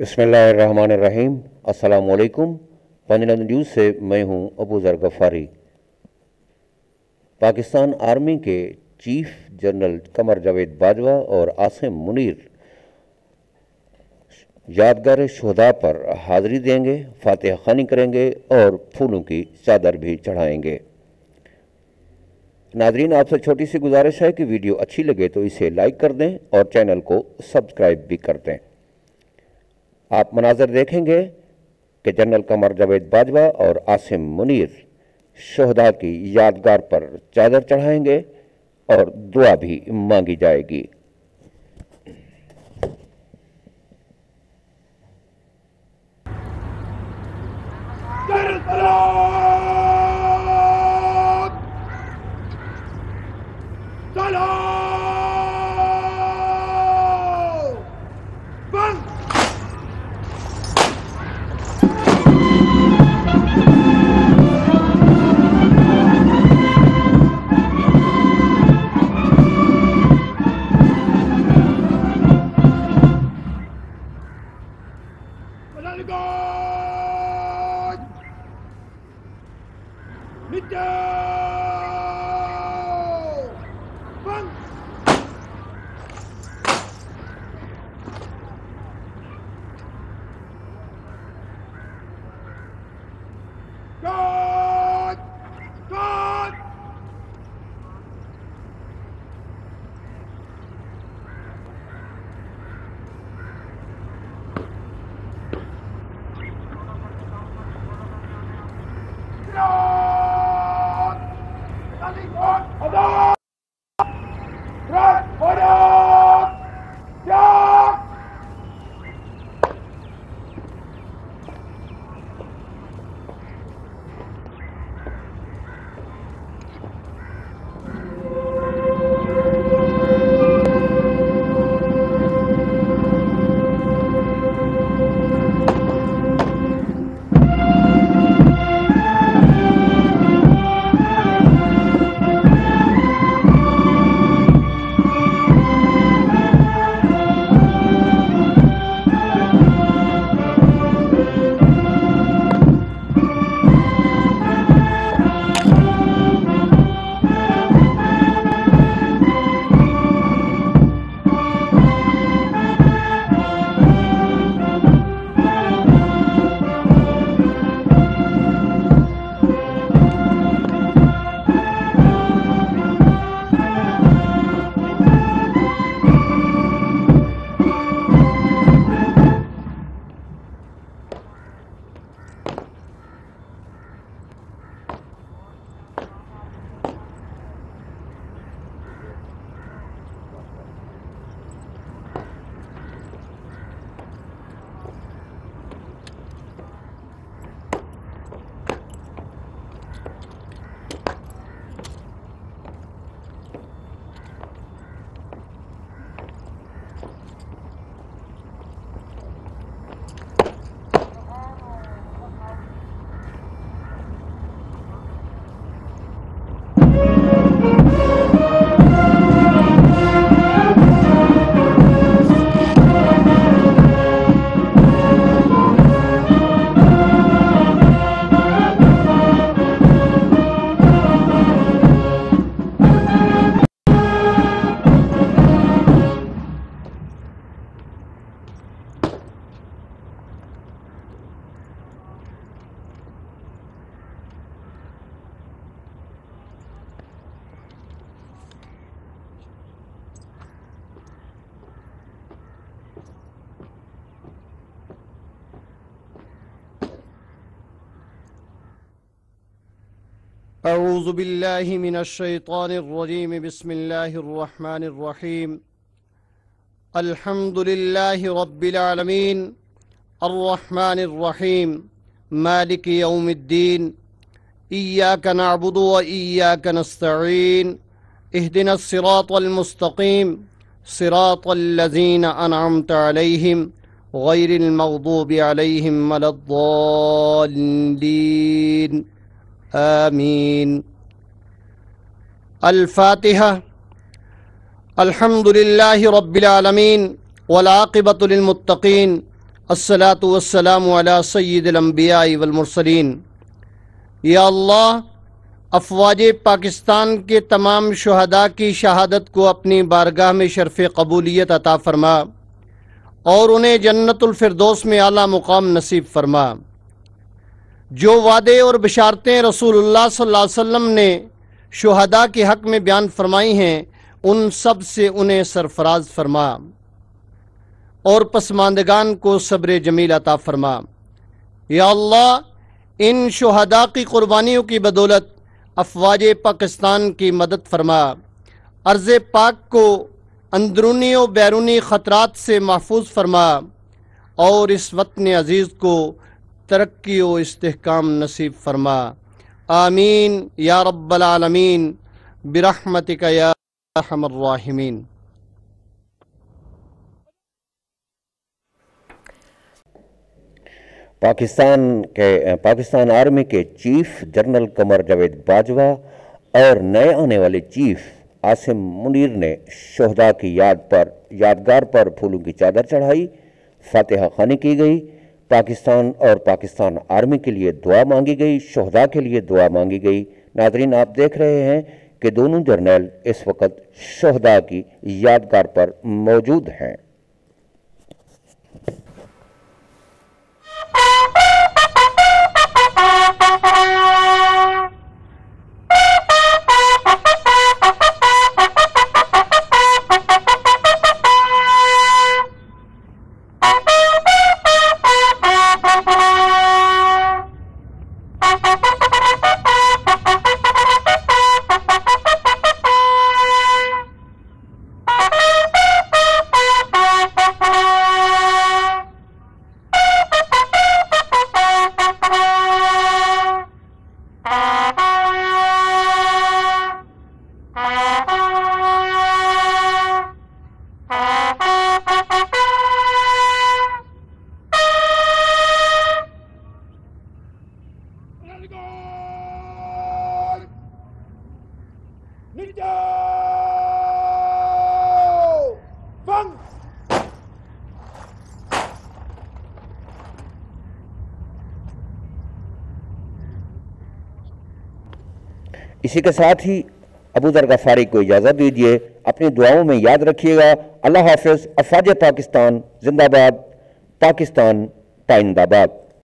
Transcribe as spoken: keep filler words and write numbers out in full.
बिस्मिल्लाहिर्रहमानिर्रहीम। अस्सलाम वालेकुम। पंजनद न्यूज़ से मैं हूं अबू ज़र गफ़ारी। पाकिस्तान आर्मी के चीफ जनरल कमर जावेद बाजवा और आसिम मुनीर यादगार शोहदा पर हाज़री देंगे, फातिहा खानी करेंगे और फूलों की चादर भी चढ़ाएंगे। नाजरीन, आपसे छोटी सी गुजारिश है कि वीडियो अच्छी लगे तो इसे लाइक कर दें और चैनल को सब्सक्राइब भी कर दें। आप मनाजर देखेंगे कि जनरल कमर जावेद बाजवा और आसिम मुनीर शोहदा की यादगार पर चादर चढ़ाएंगे और दुआ भी मांगी जाएगी। أعوذ بالله من الشيطان الرجيم. بسم الله الرحمن الرحيم. الحمد لله رب العالمين الرحمن الرحيم مالك يوم الدين. إياك نعبد وإياك نستعين اهدنا الصراط المستقيم صراط الذين أنعمت عليهم غير المغضوب عليهم ولا الضالين آمين. الفاتحة. الحمد لله رب العالمين والعاقبة للمتقين الصلاة والسلام على سید الانبیاء والمرسلین۔ یا اللہ، افواج پاکستان کے تمام شہداء کی شہادت کو اپنی بارگاہ میں شرف قبولیت عطا فرما اور انہیں جنت الفردوس میں اعلیٰ مقام نصیب فرما۔ جو وعدے اور بشارتیں رسول اللہ صلی اللہ علیہ وسلم نے شہداء کے حق میں بیان فرمائی ہیں، ان سب سے انہیں سرفراز فرما اور پسماندگان کو صبر جمیل عطا فرما۔ یا اللہ، ان شہداء کی قربانیوں کی بدولت افواج پاکستان کی مدد فرما، ارض پاک کو اندرونی و بیرونی خطرات سے محفوظ فرما اور اس وطن عزیز کو ترقی و استحکام نصیب فرما۔ آمین یا رب العالمین، برحمتک یا ارحم الراحمین۔ پاکستان کے پاکستان آرمی کے چیف جنرل قمر جاوید باجوہ اور نئے آنے والے چیف عاصم منیر نے شہداء کی یاد پر یادگار پر پھولوں کی چادر چڑھائی، فاتحہ خوانی کی گئی، پاکستان اور پاکستان آرمی کے لیے دعا مانگی گئی، شہداء کے لیے دعا مانگی گئی۔ ناظرین، آپ دیکھ رہے ہیں کہ دونوں جرنیل اس وقت شہداء کی یادگار پر موجود ہیں۔ اسی کے ساتھ ہی ابو ذر غفاری کو اجازت دیجیے، اپنی دعاؤں میں یاد رکھیے گا۔ اللہ حافظ۔ افواج پاکستان زندہ باد، پاکستان پائندہ باد۔